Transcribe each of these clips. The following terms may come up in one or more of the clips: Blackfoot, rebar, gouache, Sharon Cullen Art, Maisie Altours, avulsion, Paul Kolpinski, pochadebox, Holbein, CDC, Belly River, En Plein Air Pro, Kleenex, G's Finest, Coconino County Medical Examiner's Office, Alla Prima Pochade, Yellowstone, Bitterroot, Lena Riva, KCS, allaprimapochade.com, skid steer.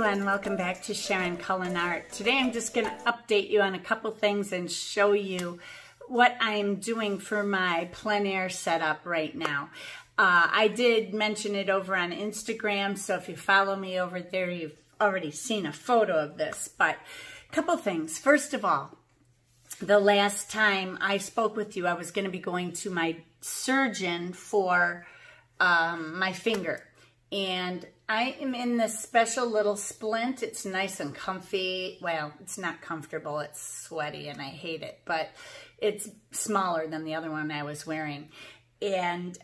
everyone, welcome back to Sharon Cullen Art. Today I'm just going to update you on a couple things and show you what I'm doing for my plein air setup right now. I did mention it over on Instagram, so if you follow me over there, you've already seen a photo of this, but a couple things. First of all, the last time I spoke with you, I was going to be going to my surgeon for my finger, and I am in this special little splint. It's nice and comfy. Well, it's not comfortable. It's sweaty and I hate it, but it's smaller than the other one I was wearing. And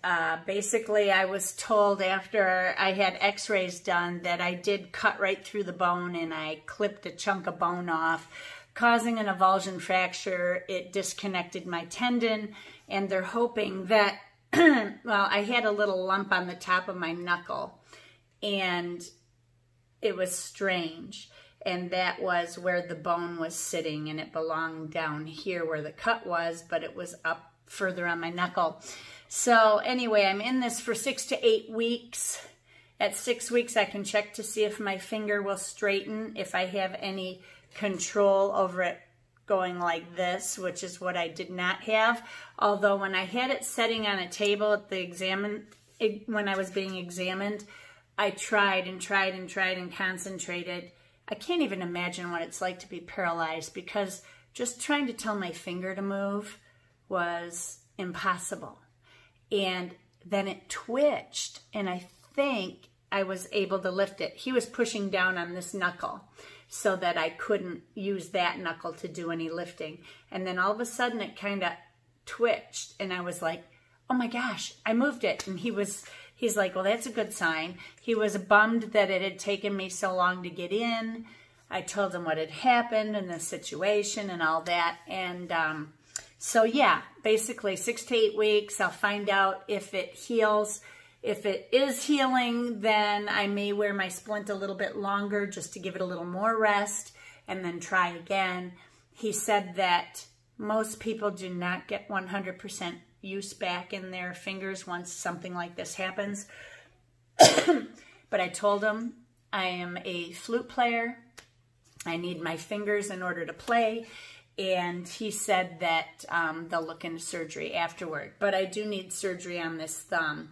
basically I was told after I had x-rays done that I did cut right through the bone and I clipped a chunk of bone off, causing an avulsion fracture. It disconnected my tendon, and they're hoping that, well, I had a little lump on the top of my knuckle, and it was strange, and that was where the bone was sitting, and it belonged down here where the cut was, but it was up further on my knuckle. So anyway, I'm in this for 6 to 8 weeks. At 6 weeks, I can check to see if my finger will straighten, if I have any control over it going like this, which is what I did not have. Although when I had it setting on a table at the when I was being examined, I tried and tried and tried and concentrated. I can't even imagine what it's like to be paralyzed, because just trying to tell my finger to move was impossible. And then it twitched, and I think I was able to lift it. He was pushing down on this knuckle so that I couldn't use that knuckle to do any lifting. And then all of a sudden it kind of twitched, and I was like, oh my gosh, I moved it. And he's like, well, that's a good sign. He was bummed that it had taken me so long to get in. I told him what had happened and the situation and all that. And so yeah, basically 6 to 8 weeks, I'll find out if it heals. If it is healing, then I may wear my splint a little bit longer just to give it a little more rest and then try again. He said that most people do not get 100% use back in their fingers once something like this happens. But I told him I am a flute player. I need my fingers in order to play. And he said that they'll look into surgery afterward. But I do need surgery on this thumb.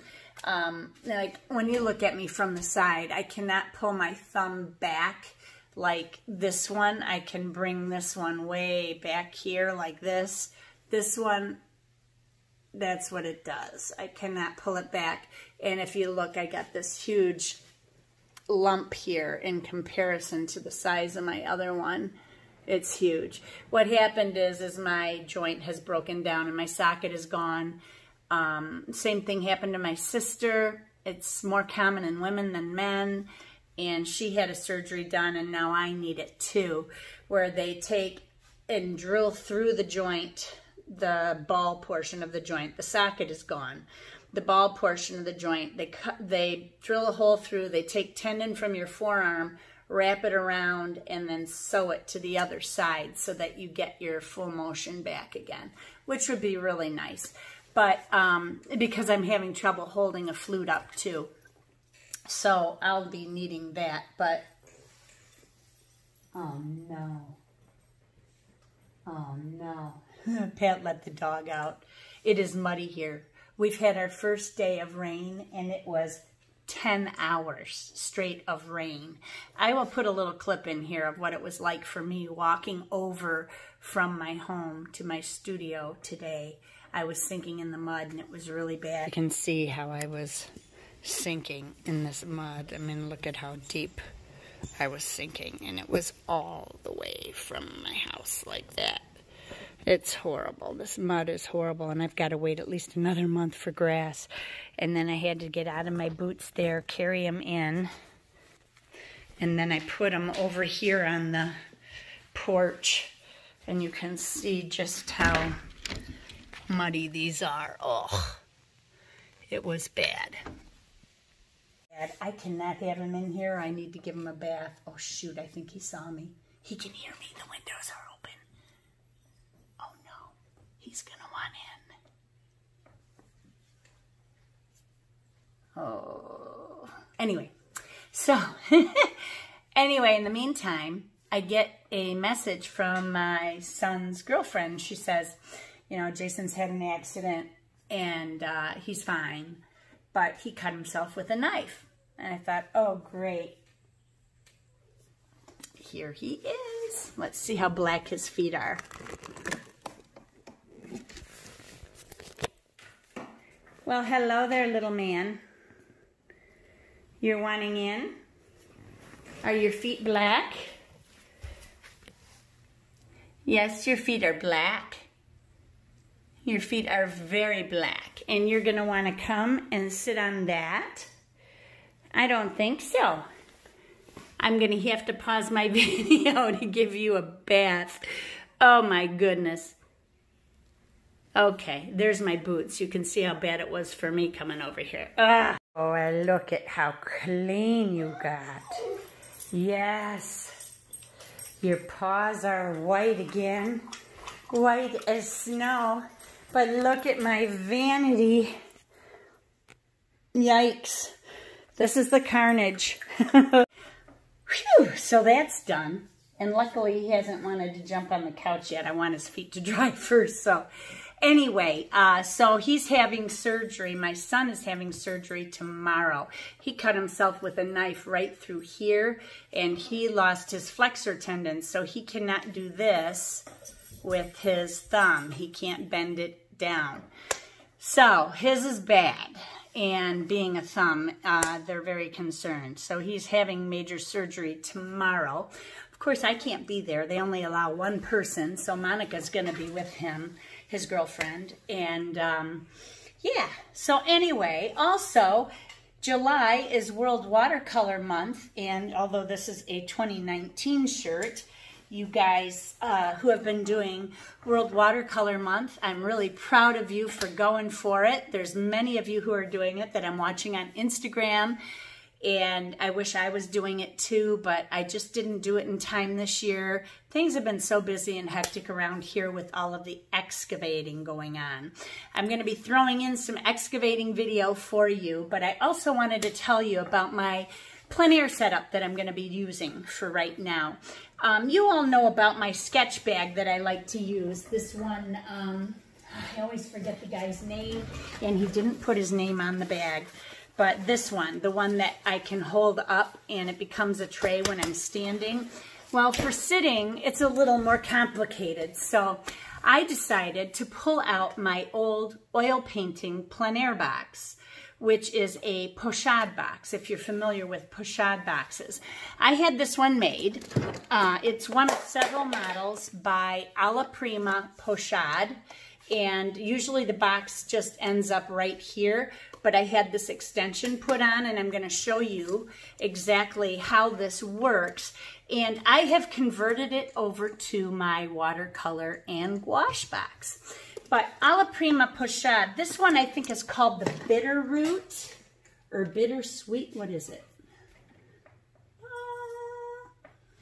Like when you look at me from the side, I cannot pull my thumb back like this one. I can bring this one way back here like this. This one, that's what it does. I cannot pull it back. And if you look, I got this huge lump here in comparison to the size of my other one. It's huge. What happened is my joint has broken down and my socket is gone. Same thing happened to my sister. It's more common in women than men, and she had a surgery done, and now I need it too, where they take and drill through the joint, the ball portion of the joint. The socket is gone. The ball portion of the joint, they drill a hole through, they take tendon from your forearm, wrap it around, and then sew it to the other side so that you get your full motion back again, which would be really nice. But because I'm having trouble holding a flute up too. So I'll be needing that, but, oh no. Oh no. Pat let the dog out. It is muddy here. We've had our first day of rain, and it was 10 hours straight of rain. I will put a little clip in here of what it was like for me walking over from my home to my studio today. I was sinking in the mud, and it was really bad. You can see how I was sinking in this mud. I mean, look at how deep I was sinking, and it was all the way from my house like that. It's horrible. This mud is horrible, and I've got to wait at least another month for grass. And then I had to get out of my boots there, carry them in, and then I put them over here on the porch, and you can see just how muddy these are. Oh, it was bad. I cannot have him in here. I need to give him a bath. Oh, shoot, I think he saw me. He can hear me. The windows are open. Oh, no. He's going to want in. Oh. Anyway, so Anyway, in the meantime, I get a message from my son's girlfriend. She says, you know, Jason's had an accident and he's fine, but he cut himself with a knife. And I thought, oh, great. Here he is. Let's see how black his feet are. Well, hello there, little man. You're wanting in? Are your feet black? Yes, your feet are black. Your feet are very black. And you're gonna wanna come and sit on that? I don't think so. I'm gonna have to pause my video to give you a bath. Oh my goodness. Okay, there's my boots. You can see how bad it was for me coming over here. Ugh. Oh, and look at how clean you got. Yes, your paws are white again, white as snow. But look at my vanity. Yikes, this is the carnage. Whew, so that's done. And luckily he hasn't wanted to jump on the couch yet. I want his feet to dry first, so. Anyway, so he's having surgery. My son is having surgery tomorrow. He cut himself with a knife right through here, and he lost his flexor tendon, so he cannot do this with his thumb. He can't bend it down. So his is bad, and being a thumb, they're very concerned. So he's having major surgery tomorrow. Of course, I can't be there. They only allow one person, so Monica's going to be with him, his girlfriend, and yeah. So anyway, also July is World Watercolor Month, and although this is a 2019 shirt, you guys who have been doing World Watercolor Month, I'm really proud of you for going for it. There's many of you who are doing it that I'm watching on Instagram, and I wish I was doing it too, but I just didn't do it in time this year. Things have been so busy and hectic around here with all of the excavating going on. I'm gonna be throwing in some excavating video for you, but I also wanted to tell you about my plein air setup that I'm gonna be using for right now. You all know about my sketch bag that I like to use. This one, I always forget the guy's name, and he didn't put his name on the bag. But this one, the one that I can hold up and it becomes a tray when I'm standing. Well, for sitting, it's a little more complicated. So I decided to pull out my old oil painting plein air box, which is a pochade box, if you're familiar with pochade boxes. I had this one made. It's one of several models by Alla Prima Pochade. And usually the box just ends up right here, but I had this extension put on, and I'm going to show you exactly how this works. And I have converted it over to my watercolor and gouache box. But Alla Prima Pochade, this one I think is called the Bitterroot or Bittersweet. What is it?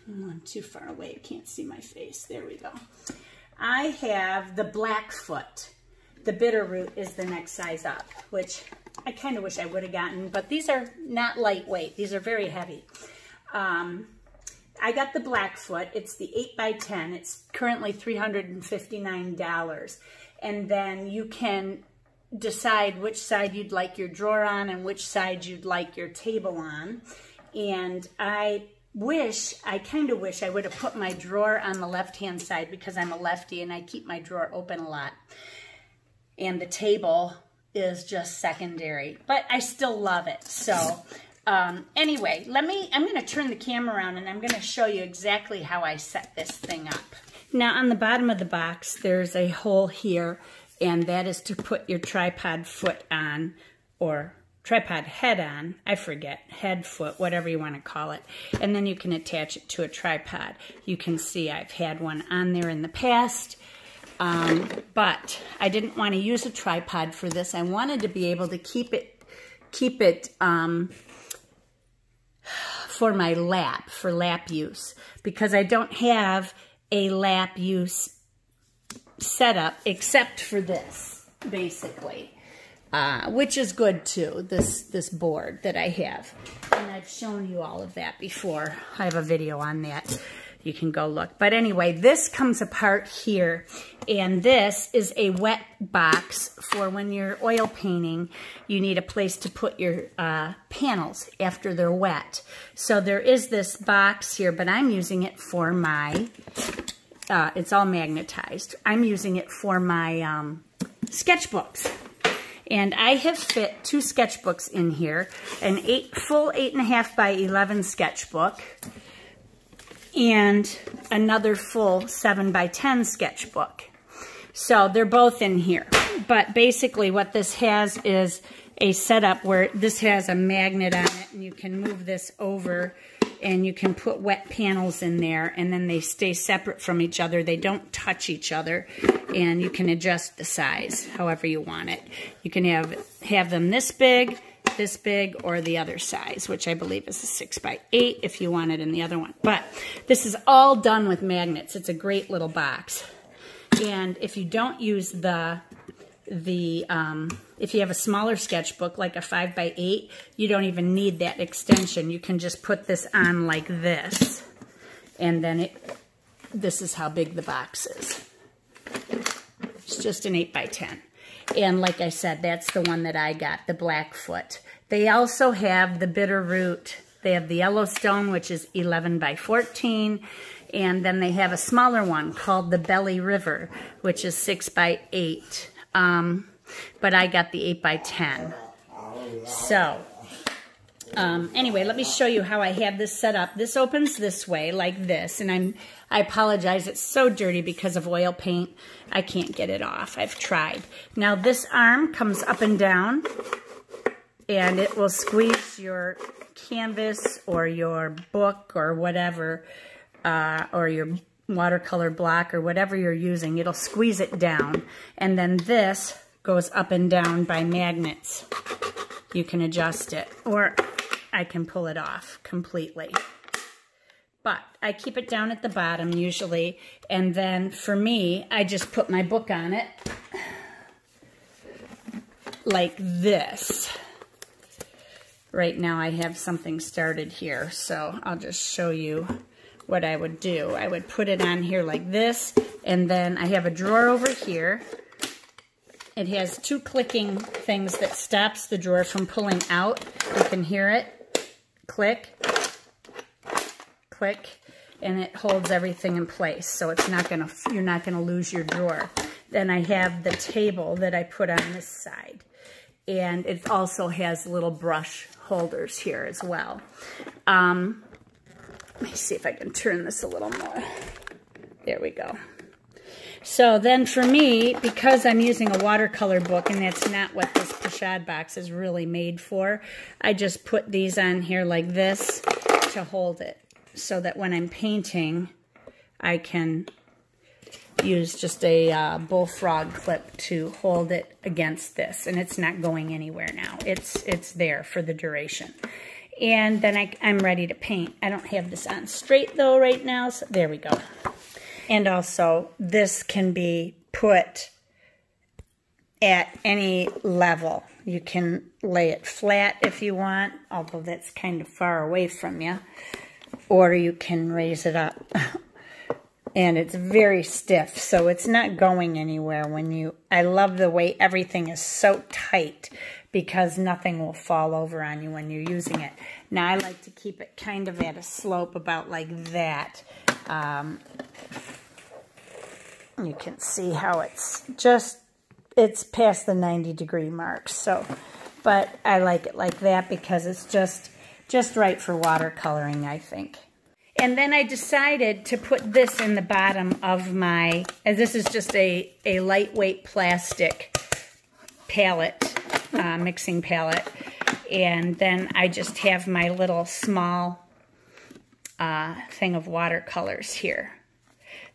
I'm too far away. I can't see my face. There we go. I have the Blackfoot. The Bitterroot is the next size up, which I kind of wish I would have gotten, but these are not lightweight. These are very heavy. I got the Blackfoot. It's the 8x10. It's currently $359. And then you can decide which side you'd like your drawer on and which side you'd like your table on. And I kind of wish I would have put my drawer on the left-hand side because I'm a lefty and I keep my drawer open a lot. And the table is just secondary, but I still love it. So anyway, I'm gonna turn the camera around and I'm gonna show you exactly how I set this thing up. Now on the bottom of the box, there's a hole here, and that is to put your tripod foot on, or tripod head on, I forget, head, foot, whatever you want to call it, and then you can attach it to a tripod. You can see I've had one on there in the past, but I didn't want to use a tripod for this. I wanted to be able to keep it for my lap, for lap use, because I don't have a lap use setup except for this, basically. which is good too, this board that I have. And I've shown you all of that before. I have a video on that. You can go look. But anyway, this comes apart here, and this is a wet box for when you're oil painting. You need a place to put your panels after they're wet. So there is this box here, but I'm using it for my, it's all magnetized. I'm using it for my sketchbooks. And I have fit two sketchbooks in here, an full 8.5 by 11 sketchbook, and another full 7 by 10 sketchbook. So they're both in here. But basically what this has is a setup where this has a magnet on it, and you can move this over and you can put wet panels in there, and then they stay separate from each other. They don't touch each other, and you can adjust the size however you want it. You can have them this big, or the other size, which I believe is a 6 by 8 if you want it in the other one. But this is all done with magnets. It's a great little box. And if you don't use if you have a smaller sketchbook, like a 5 by 8, you don't even need that extension. You can just put this on like this, and then this is how big the box is. It's just an 8 by 10. And like I said, that's the one that I got, the Blackfoot. They also have the Bitterroot. They have the Yellowstone, which is 11 by 14. And then they have a smaller one called the Belly River, which is 6 by 8. But I got the 8 by 10. So anyway, let me show you how I have this set up. This opens this way like this, and I apologize, it's so dirty because of oil paint. I can't get it off. I've tried. Now this arm comes up and down, and it will squeeze your canvas or your book or whatever, or your watercolor block or whatever you're using. It'll squeeze it down, and then this goes up and down by magnets. You can adjust it, or I can pull it off completely. But I keep it down at the bottom usually, and then for me, I just put my book on it like this. Right now I have something started here, so I'll just show you what I would do. I would put it on here like this, and then I have a drawer over here. It has two clicking things that stops the drawer from pulling out. You can hear it click, click, and it holds everything in place. So it's not gonna, you're not gonna lose your drawer. Then I have the table that I put on this side, and it also has little brush holders here as well. Let me see if I can turn this a little more. There we go. So then for me, because I'm using a watercolor book, and that's not what this pochade box is really made for, I just put these on here like this to hold it, so that when I'm painting, I can use just a bullfrog clip to hold it against this, and it's not going anywhere now. It's there for the duration. And then I'm ready to paint. I don't have this on straight though right now, so there we go. And also, this can be put at any level. You can lay it flat if you want, although that's kind of far away from you. Or you can raise it up. And it's very stiff, so it's not going anywhere when you... I love the way everything is so tight, because nothing will fall over on you when you're using it. Now, I like to keep it kind of at a slope about like that. You can see how it's just, it's past the 90-degree mark. So, but I like it like that because it's just right for watercoloring, I think. And then I decided to put this in the bottom of my, and this is just a lightweight plastic palette, mixing palette. And then I just have my little small thing of watercolors here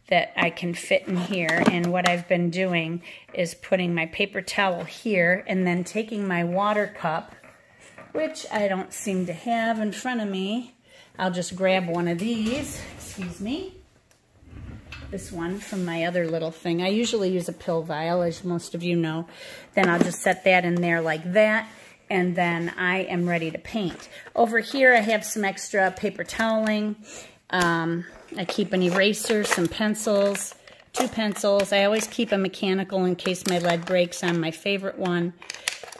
that I can fit in here. And what I've been doing is putting my paper towel here, and then taking my water cup, which I don't seem to have in front of me. I'll just grab one of these, excuse me, this one from my other little thing. I usually use a pill vial, as most of you know. Then I'll just set that in there like that, and then I am ready to paint. Over here I have some extra paper toweling. I keep an eraser, some pencils, 2 pencils. I always keep a mechanical in case my lead breaks on my favorite one.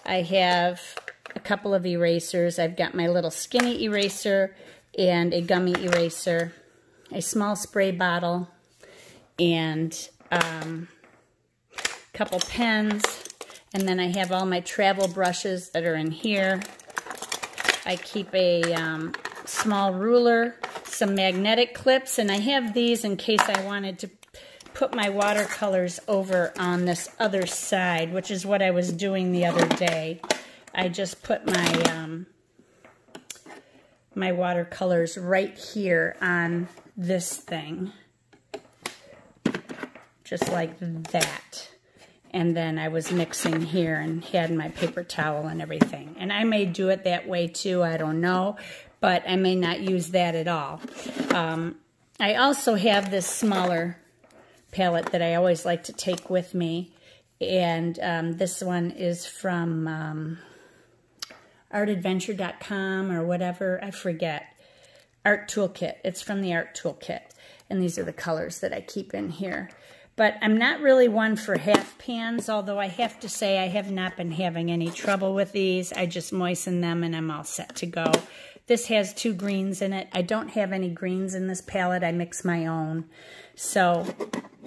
I have a couple of erasers. I've got my little skinny eraser and a gummy eraser, a small spray bottle, and a couple pens. And then I have all my travel brushes that are in here. I keep a small ruler, some magnetic clips, and I have these in case I wanted to put my watercolors over on this other side, which is what I was doing the other day. I just put my watercolors right here on this thing, just like that. And then I was mixing here and had my paper towel and everything. And I may do it that way too, I don't know, but I may not use that at all. I also have this smaller palette that I always like to take with me. And this one is from artadventure.com or whatever, I forget. Art Toolkit, it's from the Art Toolkit. And these are the colors that I keep in here. But I'm not really one for half pans, although I have to say I have not been having any trouble with these. I just moisten them and I'm all set to go. This has 2 greens in it. I don't have any greens in this palette. I mix my own. So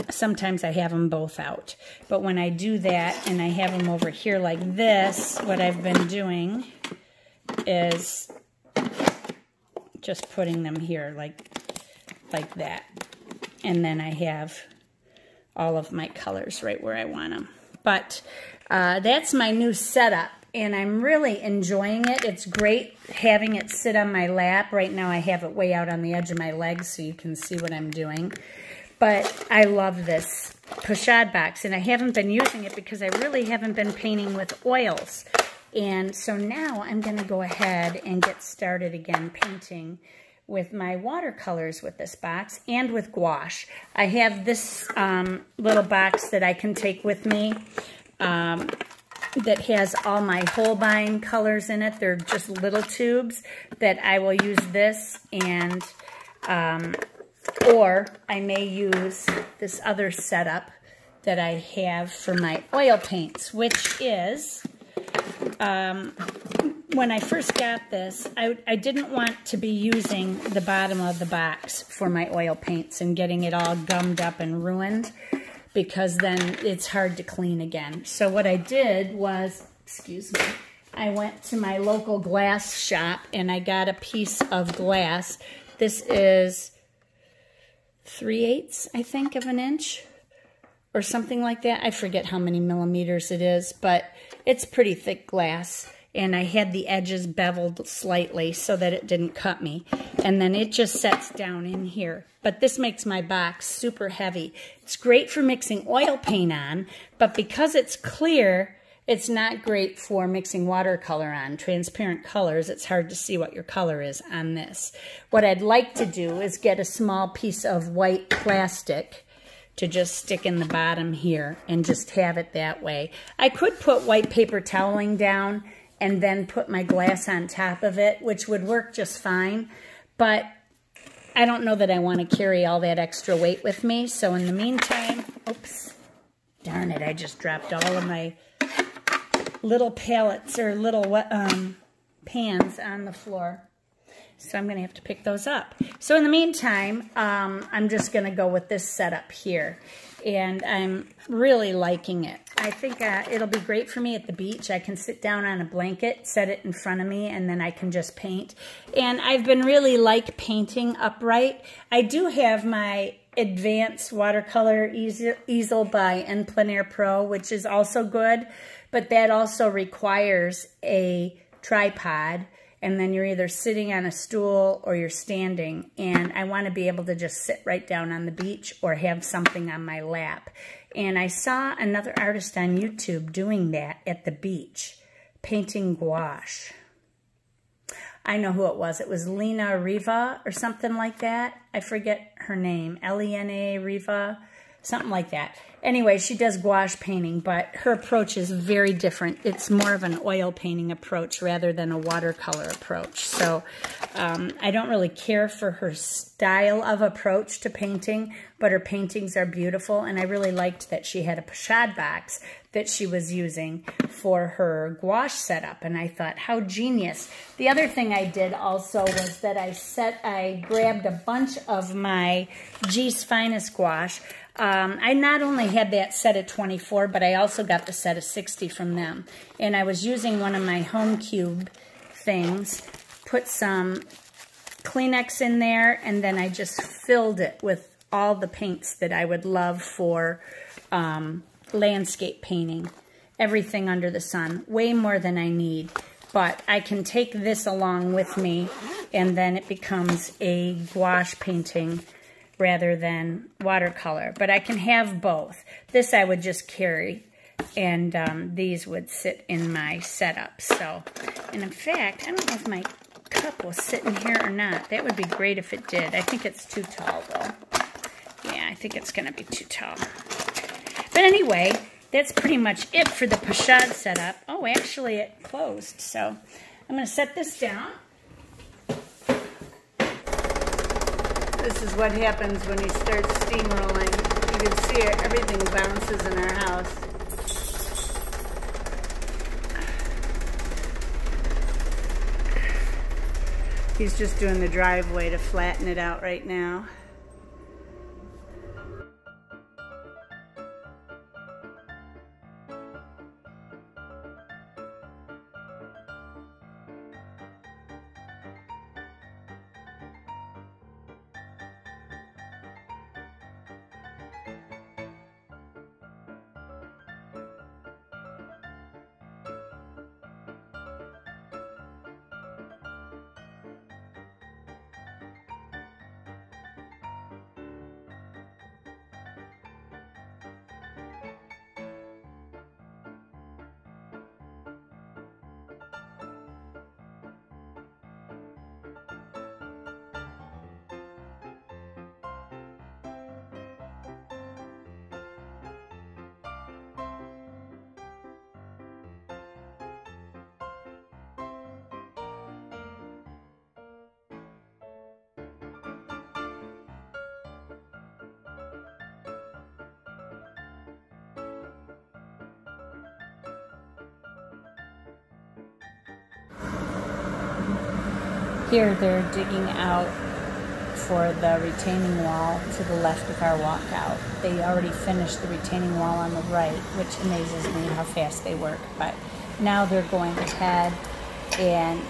sometimes I have them both out. But when I do that and I have them over here like this, what I've been doing is just putting them here like that. And then I have all of my colors right where I want them. But that's my new setup, and I'm really enjoying it. It's great having it sit on my lap. Right now I have it way out on the edge of my legs so you can see what I'm doing. But I love this pochade box, and I haven't been using it because I really haven't been painting with oils. And so now I'm gonna go ahead and get started again painting with my watercolors with this box and with gouache. I have this little box that I can take with me that has all my Holbein colors in it. They're just little tubes that I will use this, and or I may use this other setup that I have for my oil paints, which is when I first got this, I didn't want to be using the bottom of the box for my oil paints and getting it all gummed up and ruined, because then it's hard to clean again. So what I did was, excuse me, I went to my local glass shop and I got a piece of glass. This is 3/8, I think, of an inch or something like that. I forget how many millimeters it is, but it's pretty thick glass. And I had the edges beveled slightly so that it didn't cut me. And then it just sets down in here. But this makes my box super heavy. It's great for mixing oil paint on, but because it's clear, it's not great for mixing watercolor on. Transparent colors, it's hard to see what your color is on this. What I'd like to do is get a small piece of white plastic to just stick in the bottom here and just have it that way. I could put white paper toweling down and then put my glass on top of it, which would work just fine. But I don't know that I want to carry all that extra weight with me. So in the meantime, oops, darn it, I just dropped all of my little pallets or little pans on the floor. So I'm gonna have to pick those up. So in the meantime, I'm just gonna go with this setup here. And I'm really liking it. I think it'll be great for me at the beach. I can sit down on a blanket, set it in front of me, and then I can just paint. And I've been really like painting upright. I do have my advanced watercolor easel by En Plein Air Pro, which is also good, but that also requires a tripod. And then you're either sitting on a stool or you're standing. And I want to be able to just sit right down on the beach or have something on my lap. And I saw another artist on YouTube doing that at the beach, painting gouache. I know who it was. It was Lena Riva or something like that. I forget her name. Lena Riva, something like that. Anyway, she does gouache painting, but her approach is very different. It's more of an oil painting approach rather than a watercolor approach. So I don't really care for her style of approach to painting, but her paintings are beautiful, and I really liked that she had a pochade box that she was using for her gouache setup, and I thought, how genius. The other thing I did also was that I grabbed a bunch of my G's Finest gouache. I not only had that set of 24, but I also got the set of 60 from them, and I was using one of my home cube things, put some Kleenex in there, and then I just filled it with all the paints that I would love for landscape painting, everything under the sun, way more than I need. But I can take this along with me, and then it becomes a gouache painting rather than watercolor. But I can have both. This I would just carry, and these would sit in my setup. So, and in fact, I don't know if my cup will sit in here or not. That would be great if it did. I think it's too tall, though. Yeah, I think it's going to be too tall. But anyway, that's pretty much it for the pochade setup. Oh, actually it closed, so I'm going to set this down. This is what happens when you start steamrolling. You can see everything bounces in our house. He's just doing the driveway to flatten it out right now. Here they're digging out for the retaining wall to the left of our walkout. They already finished the retaining wall on the right, which amazes me how fast they work. But now they're going ahead and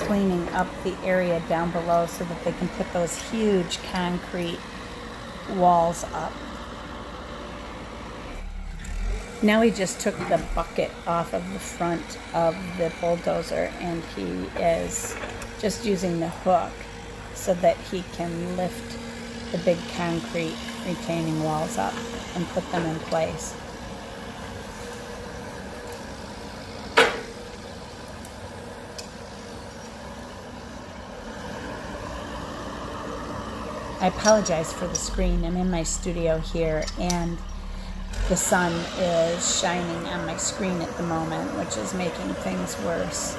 cleaning up the area down below so that they can put those huge concrete walls up. Now he just took the bucket off of the front of the bulldozer, and he is just using the hook so that he can lift the big concrete retaining walls up and put them in place. I apologize for the screen. I'm in my studio here, and the sun is shining on my screen at the moment, which is making things worse.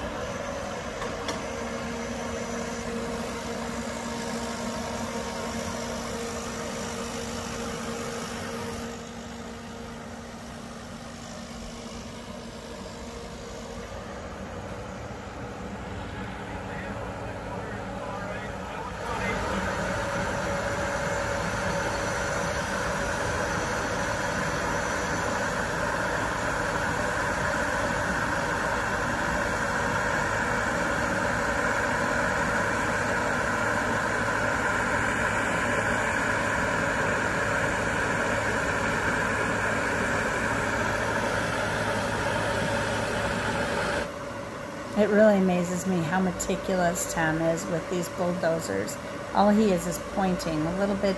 It really amazes me how meticulous Tom is with these bulldozers. All he is pointing a little bit,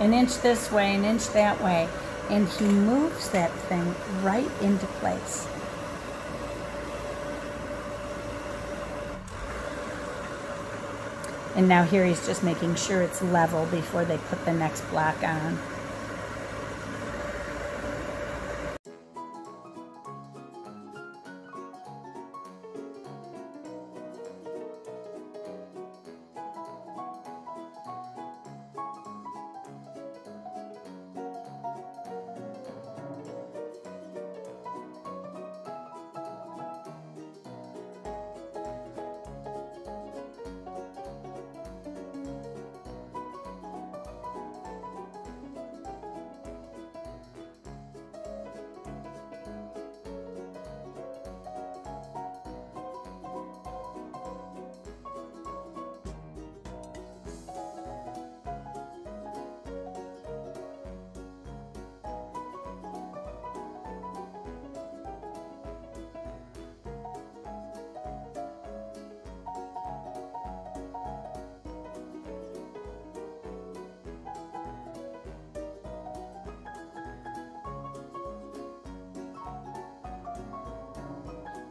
an inch this way, an inch that way, and he moves that thing right into place. And now here he's just making sure it's level before they put the next block on.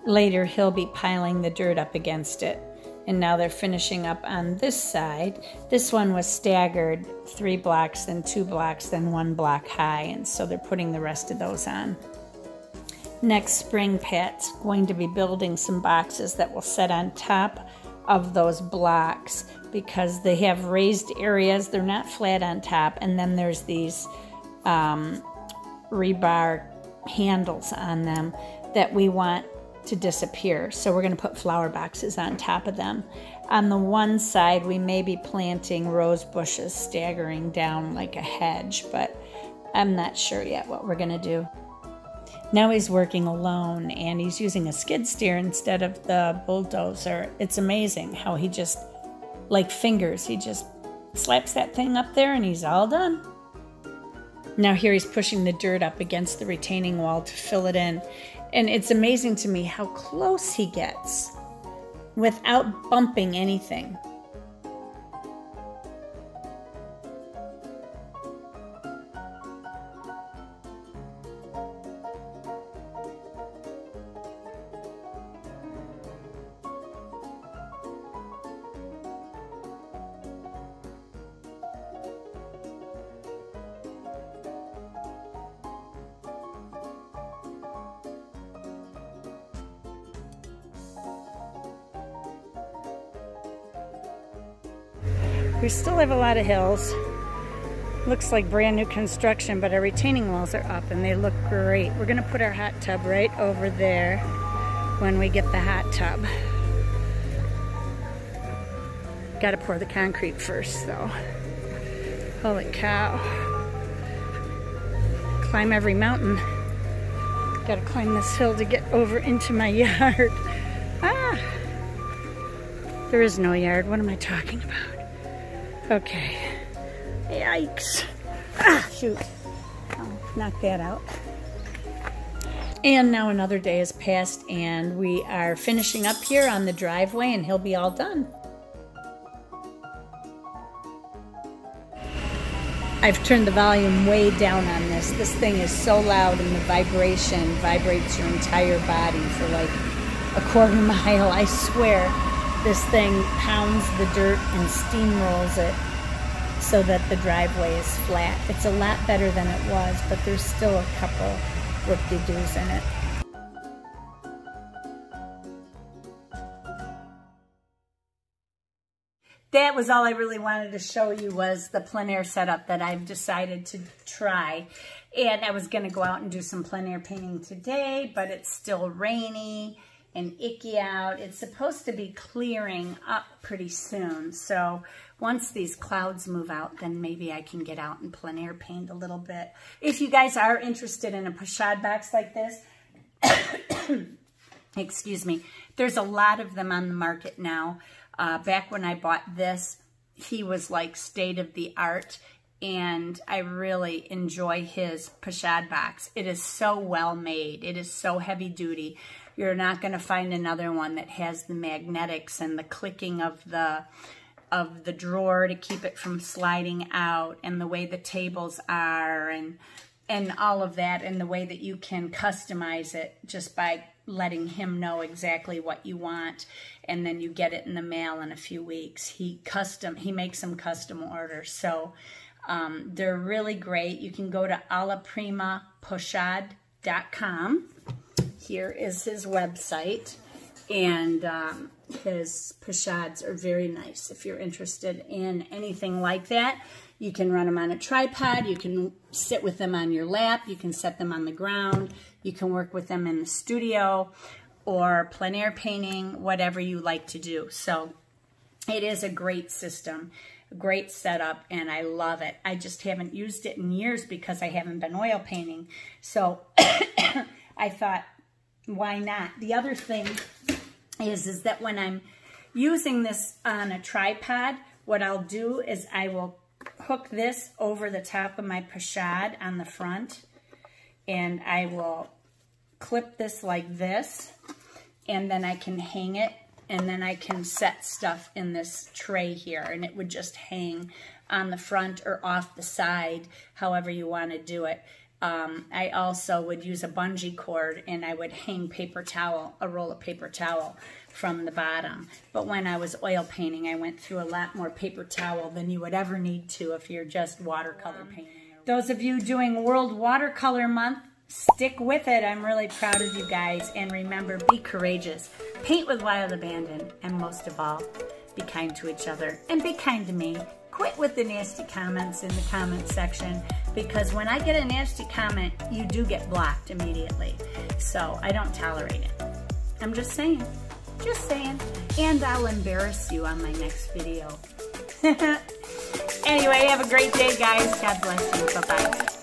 Later, he'll be piling the dirt up against it. And now they're finishing up on this side. This one was staggered 3 blocks, then 2 blocks, then 1 block high, and so they're putting the rest of those on. Next spring, Pat's going to be building some boxes that will set on top of those blocks because they have raised areas. They're not flat on top, and then there's these rebar handles on them that we want to disappear, so we're going to put flower boxes on top of them. On the one side, we may be planting rose bushes staggering down like a hedge, but I'm not sure yet what we're going to do. Now he's working alone, and he's using a skid steer instead of the bulldozer. It's amazing how he just, like fingers, he just slaps that thing up there and he's all done. Now here he's pushing the dirt up against the retaining wall to fill it in. And it's amazing to me how close he gets without bumping anything. We still have a lot of hills. Looks like brand new construction, but our retaining walls are up and they look great. We're gonna put our hot tub right over there when we get the hot tub. Gotta pour the concrete first though. Holy cow. Climb every mountain. Gotta climb this hill to get over into my yard. Ah! There is no yard, what am I talking about? Okay. Yikes. Ah, shoot. I'll knock that out. And now another day has passed and we are finishing up here on the driveway and he'll be all done. I've turned the volume way down on this. This thing is so loud and the vibration vibrates your entire body for like a quarter-mile, I swear. This thing pounds the dirt and steamrolls it so that the driveway is flat. It's a lot better than it was, but there's still a couple whoop-de-doos in it. That was all I really wanted to show you was the plein air setup that I've decided to try. And I was gonna go out and do some plein air painting today, but it's still rainy and icky out. It's supposed to be clearing up pretty soon. So once these clouds move out, then maybe I can get out and plein air paint a little bit. If you guys are interested in a pochade box like this, excuse me, there's a lot of them on the market now. Back when I bought this, he was like state of the art and I really enjoy his pochade box. It is so well made. It is so heavy duty. You're not going to find another one that has the magnetics and the clicking of the drawer to keep it from sliding out and the way the tables are and all of that and the way that you can customize it just by letting him know exactly what you want, and then you get it in the mail in a few weeks. He makes them custom orders, so they're really great. You can go to allaprimapochade.com. Here is his website, and his pochades are very nice. If you're interested in anything like that, you can run them on a tripod, you can sit with them on your lap, you can set them on the ground, you can work with them in the studio or plein air painting, whatever you like to do. So it is a great system, a great setup, and I love it. I just haven't used it in years because I haven't been oil painting. So I thought, why not? The other thing is that when I'm using this on a tripod, what I'll do is I will hook this over the top of my pochade on the front, and I will clip this like this, and then I can hang it, and then I can set stuff in this tray here, and it would just hang on the front or off the side, however you want to do it. I also would use a bungee cord, and I would hang paper towel, a roll of paper towel from the bottom. But when I was oil painting, I went through a lot more paper towel than you would ever need to if you're just watercolor painting. Those of you doing World Watercolor Month, stick with it. I'm really proud of you guys. And remember, be courageous, paint with wild abandon, and most of all, be kind to each other and be kind to me. Quit with the nasty comments in the comment section, because when I get a nasty comment, you do get blocked immediately. So I don't tolerate it. I'm just saying, just saying. And I'll embarrass you on my next video. Anyway, have a great day, guys. God bless you. Bye-bye.